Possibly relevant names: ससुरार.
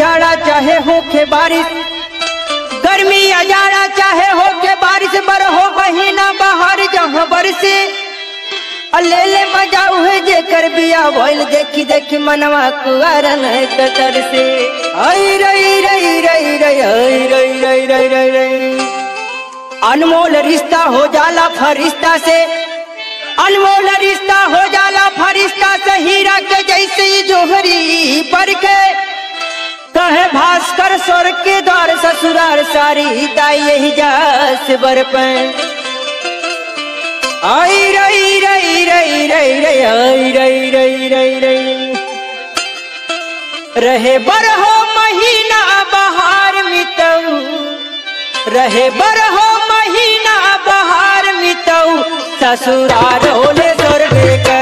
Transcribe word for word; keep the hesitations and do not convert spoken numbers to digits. जाड़ा चाहे हो के बारिश, गर्मी या जाड़ा चाहे हो के बारिश, बरहो महीना बाहर जहाँ बरसे ले ले मजा उहे जेकर बिया भइल। देखी देखी मनवा कुआरा नहीं कतर से आई रई रई रई रई आई रई रई रई रई रई। अनमोल रिश्ता हो जाला फरिश्ता से, अनमोल रिश्ता हो जाला फरिश्ता से, हीरा के जैसे जोहरी पर के कहे भास्कर स्वर के द्वार ससुरार सारी दाई यही जास बरपन। आई रई रई रई रई रई आई रई रई रई रई। रहे बरहो महीना बहार मितऊ, रहे बरहो महीना बहार मितऊ, ससुरार होले स्वर्ग।